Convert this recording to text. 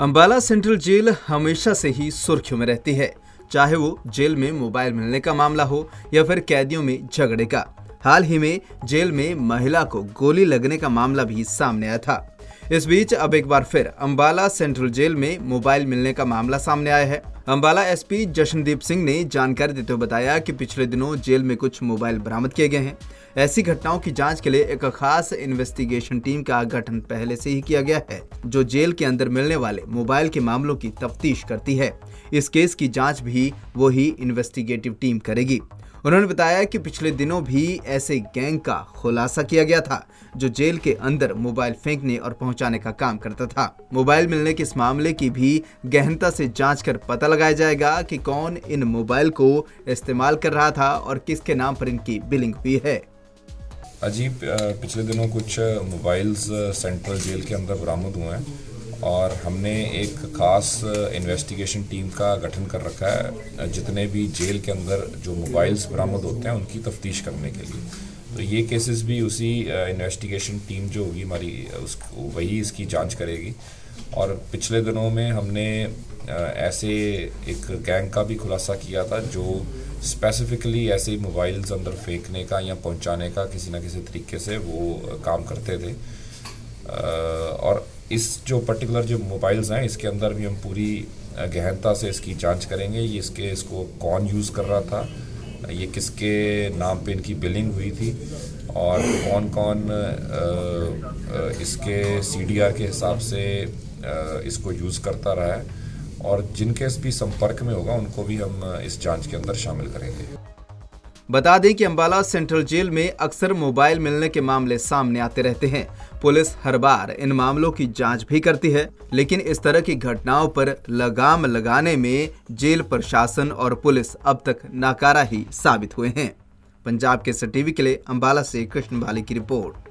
Ambala central jail हमेशा से ही सुर्खियों में रहती है, चाहे वो जेल में मोबाइल मिलने का मामला हो या फिर कैदियों में झगड़े का। हाल ही में जेल में महिला को गोली लगने का मामला भी सामने आया था। इस बीच अब एक बार फिर अंबाला सेंट्रल जेल में मोबाइल मिलने का मामला सामने आया है। अंबाला एसपी जशनदीप सिंह ने जानकारी देते हुए बताया कि पिछले दिनों जेल में कुछ मोबाइल बरामद किए गए हैं। ऐसी घटनाओं की जांच के लिए एक खास इन्वेस्टिगेशन टीम का गठन पहले से ही किया गया है, जो जेल के अंदर मिलने वाले मोबाइल के मामलों की तफ्तीश करती है। इस केस की जाँच भी वो ही इन्वेस्टिगेटिव टीम करेगी। उन्होंने बताया कि पिछले दिनों भी ऐसे गैंग का खुलासा किया गया था, जो जेल के अंदर मोबाइल फेंकने और पहुंचाने का काम करता था। मोबाइल मिलने के इस मामले की भी गहनता से जांच कर पता लगाया जाएगा कि कौन इन मोबाइल को इस्तेमाल कर रहा था और किसके नाम पर इनकी बिलिंग हुई है। अजीब, पिछले दिनों कुछ मोबाइल्स सेंट्रल जेल के अंदर बरामद हुए हैं और हमने एक खास इन्वेस्टिगेशन टीम का गठन कर रखा है, जितने भी जेल के अंदर जो मोबाइल्स बरामद होते हैं उनकी तफ्तीश करने के लिए। तो ये केसेस भी उसी इन्वेस्टिगेशन टीम जो होगी हमारी, उसको वही इसकी जांच करेगी। और पिछले दिनों में हमने ऐसे एक गैंग का भी खुलासा किया था, जो स्पेसिफिकली ऐसे मोबाइल्स अंदर फेंकने का या पहुँचाने का किसी ना किसी तरीके से वो काम करते थे। और इस जो पर्टिकुलर जो मोबाइल्स हैं, इसके अंदर भी हम पूरी गहनता से इसकी जांच करेंगे। ये इसको कौन यूज़ कर रहा था, ये किसके नाम पे इनकी बिलिंग हुई थी और कौन कौन इसके CDR के हिसाब से इसको यूज़ करता रहा है, और जिनके भी संपर्क में होगा उनको भी हम इस जांच के अंदर शामिल करेंगे। बता दें कि अंबाला सेंट्रल जेल में अक्सर मोबाइल मिलने के मामले सामने आते रहते हैं। पुलिस हर बार इन मामलों की जांच भी करती है, लेकिन इस तरह की घटनाओं पर लगाम लगाने में जेल प्रशासन और पुलिस अब तक नाकारा ही साबित हुए हैं। पंजाब के STV के लिए अंबाला से कृष्ण बाली की रिपोर्ट।